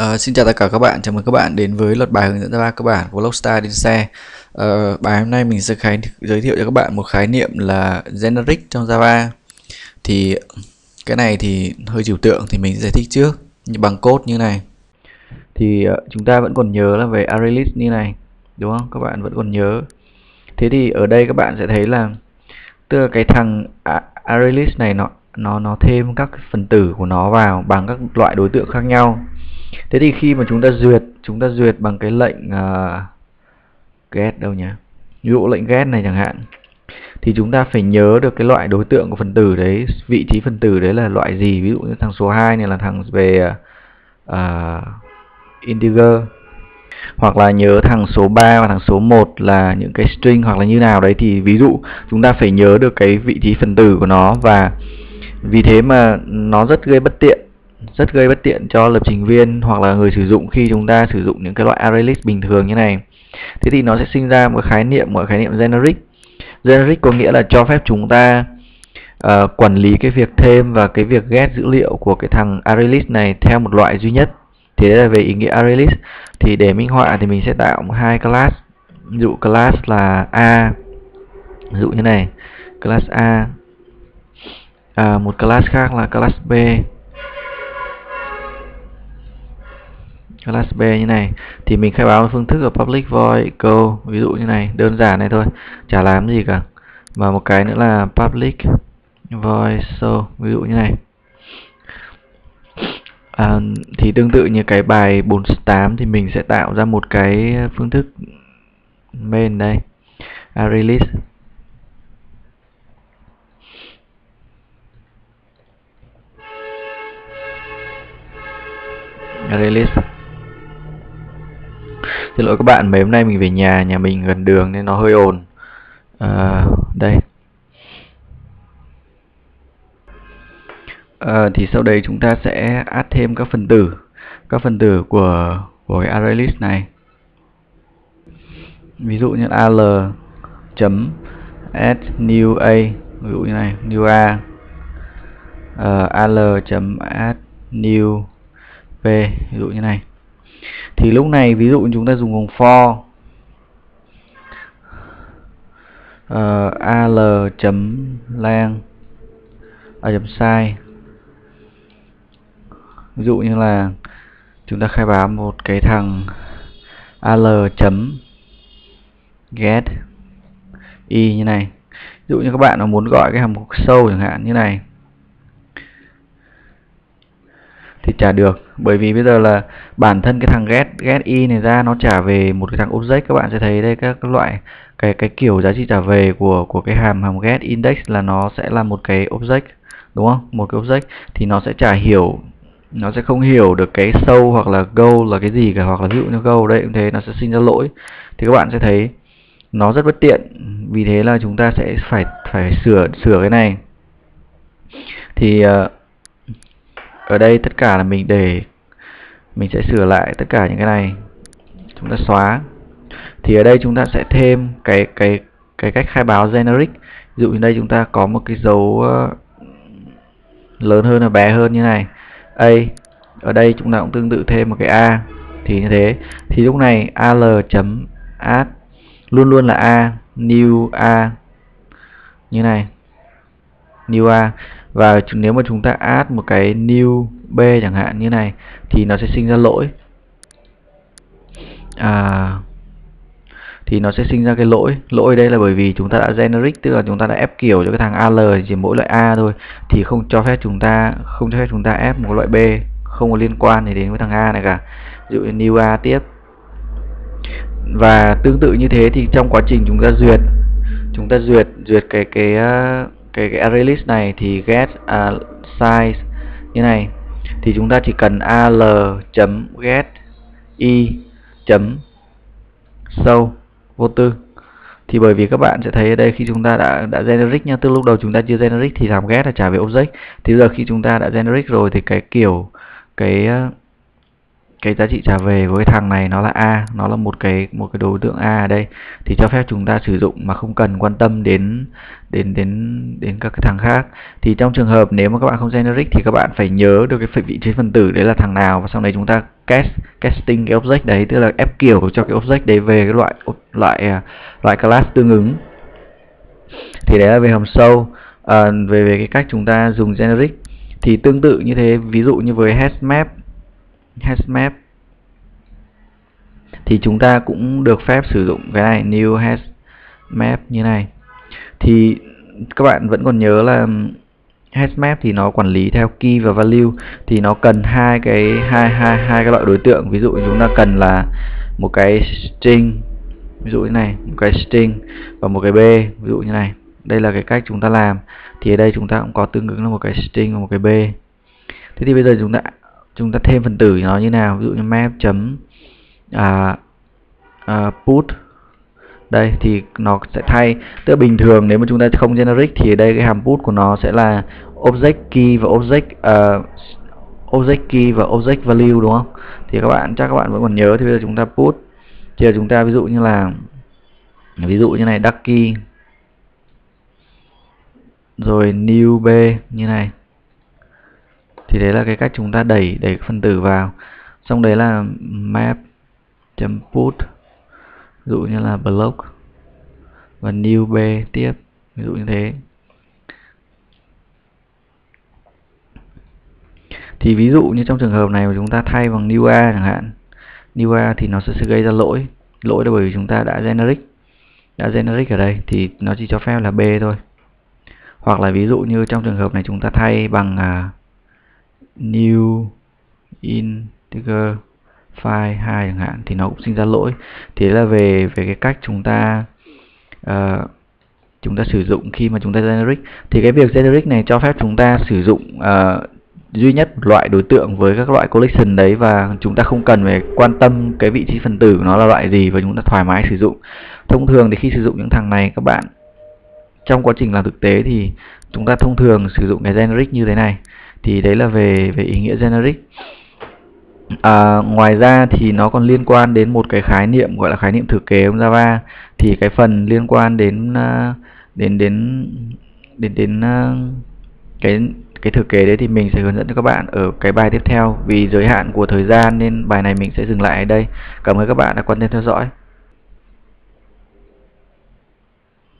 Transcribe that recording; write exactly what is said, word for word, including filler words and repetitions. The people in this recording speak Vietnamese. À, xin chào tất cả các bạn, chào mừng các bạn đến với loạt bài hướng dẫn Java cơ bản của Logstyle Din Share. À, bài hôm nay mình sẽ khái, giới thiệu cho các bạn một khái niệm là generic trong Java. Thì cái này thì hơi trừu tượng thì mình sẽ giải thích trước bằng code như này. Thì chúng ta vẫn còn nhớ là về array list như này, đúng không? Các bạn vẫn còn nhớ. Thế thì ở đây các bạn sẽ thấy là tức là cái thằng array list này nó nó nó thêm các phần tử của nó vào bằng các loại đối tượng khác nhau. Thế thì khi mà chúng ta duyệt, chúng ta duyệt bằng cái lệnh uh, get đâu nhỉ? Ví dụ lệnh get này chẳng hạn, thì chúng ta phải nhớ được cái loại đối tượng của phần tử đấy, vị trí phần tử đấy là loại gì. Ví dụ như thằng số hai này là thằng về uh, integer, hoặc là nhớ thằng số ba và thằng số một là những cái string hoặc là như nào đấy. Thì ví dụ chúng ta phải nhớ được cái vị trí phần tử của nó, và vì thế mà nó rất gây bất tiện rất gây bất tiện cho lập trình viên hoặc là người sử dụng khi chúng ta sử dụng những cái loại array list bình thường như này. Thế thì nó sẽ sinh ra một khái niệm một khái niệm generic. Generic có nghĩa là cho phép chúng ta uh, quản lý cái việc thêm và cái việc get dữ liệu của cái thằng array list này theo một loại duy nhất. Thế là về ý nghĩa array list. Thì để minh họa thì mình sẽ tạo hai class. Ví dụ class là A, ví dụ như này, class A. À, một class khác là class B. Class B như này thì mình khai báo phương thức ở public void go, ví dụ như này, đơn giản này thôi, chả làm gì cả. Và một cái nữa là public void show, ví dụ như này. À, thì tương tự như cái bài bốn mươi tám thì mình sẽ tạo ra một cái phương thức main đây, array list. Array list. Xin lỗi các bạn, mấy hôm nay mình về nhà, nhà mình gần đường nên nó hơi ồn. À, đây. À, thì sau đấy chúng ta sẽ add thêm các phần tử, các phần tử của của cái array list này. Ví dụ như al chấm add new a, ví dụ như này, new a. À, al chấm add new p, ví dụ như này. Thì lúc này ví dụ chúng ta dùng vùng for uh, al chấm lang ở chấm size, ví dụ như là chúng ta khai báo một cái thằng al chấm get y như này. Ví dụ như các bạn nó muốn gọi cái hàm mục sâu chẳng hạn như này thì chả được, bởi vì bây giờ là bản thân cái thằng get get i này ra nó trả về một cái thằng object. Các bạn sẽ thấy đây các loại cái cái kiểu giá trị trả về của của cái hàm hàm get index là nó sẽ là một cái object, đúng không? Một cái object thì nó sẽ chả hiểu, nó sẽ không hiểu được cái sâu hoặc là go là cái gì cả, hoặc là ví dụ như go đây cũng thế, nó sẽ sinh ra lỗi. Thì các bạn sẽ thấy nó rất bất tiện, vì thế là chúng ta sẽ phải phải sửa sửa cái này. Thì ở đây tất cả là mình để mình sẽ sửa lại tất cả những cái này, chúng ta xóa. Thì ở đây chúng ta sẽ thêm cái cái cái cách khai báo generic. Ví dụ như đây chúng ta có một cái dấu lớn hơn là bé hơn như này, a. Ở đây chúng ta cũng tương tự thêm một cái a, thì như thế. Thì lúc này al chấm add luôn luôn là a, new a như này, new a. Và nếu mà chúng ta add một cái new b chẳng hạn như này thì nó sẽ sinh ra lỗi. À, thì nó sẽ sinh ra cái lỗi lỗi đây là bởi vì chúng ta đã generic, tức là chúng ta đã ép kiểu cho cái thằng al chỉ mỗi loại a thôi, thì không cho phép chúng ta không cho phép chúng ta ép một loại b không có liên quan gì đến với thằng a này cả. Ví dụ new a tiếp. Và tương tự như thế thì trong quá trình chúng ta duyệt chúng ta duyệt duyệt cái cái Cái, cái array list này thì get uh, size như này, thì chúng ta chỉ cần al chấm get y chấm sâu vô tư. Thì bởi vì các bạn sẽ thấy ở đây khi chúng ta đã đã generic nha, từ lúc đầu chúng ta chưa generic thì làm get là trả về object. Thì giờ khi chúng ta đã generic rồi thì cái kiểu cái cái giá trị trả về với cái thằng này nó là a, nó là một cái một cái đối tượng a ở đây, thì cho phép chúng ta sử dụng mà không cần quan tâm đến đến đến đến các cái thằng khác. Thì trong trường hợp nếu mà các bạn không generic thì các bạn phải nhớ được cái vị trí phần tử đấy là thằng nào, và sau đấy chúng ta cast casting cái object đấy, tức là ép kiểu cho cái object đấy về cái loại loại loại class tương ứng. Thì đấy là về hàm sâu. À, về về cái cách chúng ta dùng generic thì tương tự như thế, ví dụ như với hash map hash map thì chúng ta cũng được phép sử dụng cái này new hash map như này. Thì các bạn vẫn còn nhớ là hash map thì nó quản lý theo key và value, thì nó cần hai cái hai hai hai cái loại đối tượng. Ví dụ chúng ta cần là một cái string, ví dụ như này, một cái string và một cái b, ví dụ như này. Đây là cái cách chúng ta làm. Thì ở đây chúng ta cũng có tương ứng là một cái string và một cái b. Thế thì bây giờ chúng ta chúng ta thêm phần tử nó như nào, ví dụ như map chấm à, à, put. Đây thì nó sẽ thay, tức là bình thường nếu mà chúng ta không generic thì ở đây cái hàm put của nó sẽ là object key và object uh, object key và object value, đúng không? Thì các bạn chắc các bạn vẫn còn nhớ. Thì bây giờ chúng ta put, thì chúng ta ví dụ như là ví dụ như này duck key rồi new b như này. Thì đấy là cái cách chúng ta đẩy đẩy phân tử vào. Xong đấy là map chấm put, ví dụ như là block và new b tiếp, ví dụ như thế. Thì ví dụ như trong trường hợp này mà chúng ta thay bằng new a chẳng hạn, new a thì nó sẽ gây ra lỗi lỗi là bởi vì chúng ta đã generic đã generic ở đây thì nó chỉ cho phép là b thôi. Hoặc là ví dụ như trong trường hợp này chúng ta thay bằng uh, new integer file hai chẳng hạn thì nó cũng sinh ra lỗi. Thế là về về cái cách chúng ta uh, chúng ta sử dụng khi mà chúng ta generic. Thì cái việc generic này cho phép chúng ta sử dụng uh, duy nhất loại đối tượng với các loại collection đấy, và chúng ta không cần phải quan tâm cái vị trí phần tử của nó là loại gì và chúng ta thoải mái sử dụng. Thông thường thì khi sử dụng những thằng này các bạn, trong quá trình làm thực tế thì chúng ta thông thường sử dụng cái generic như thế này. Thì đấy là về về ý nghĩa generic. À, ngoài ra thì nó còn liên quan đến một cái khái niệm gọi là khái niệm thử kế trong Java. Thì cái phần liên quan đến đến đến đến đến cái cái thử kế đấy thì mình sẽ hướng dẫn cho các bạn ở cái bài tiếp theo. Vì giới hạn của thời gian nên bài này mình sẽ dừng lại ở đây. Cảm ơn các bạn đã quan tâm theo dõi.